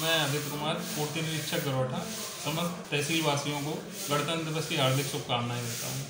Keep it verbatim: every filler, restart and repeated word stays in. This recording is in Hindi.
मैं आदित्य कुमार कोटे निरीक्षक गरौठा समस्त तहसीलवासियों को गणतंत्र दिवस की हार्दिक शुभकामनाएं देता हूँ।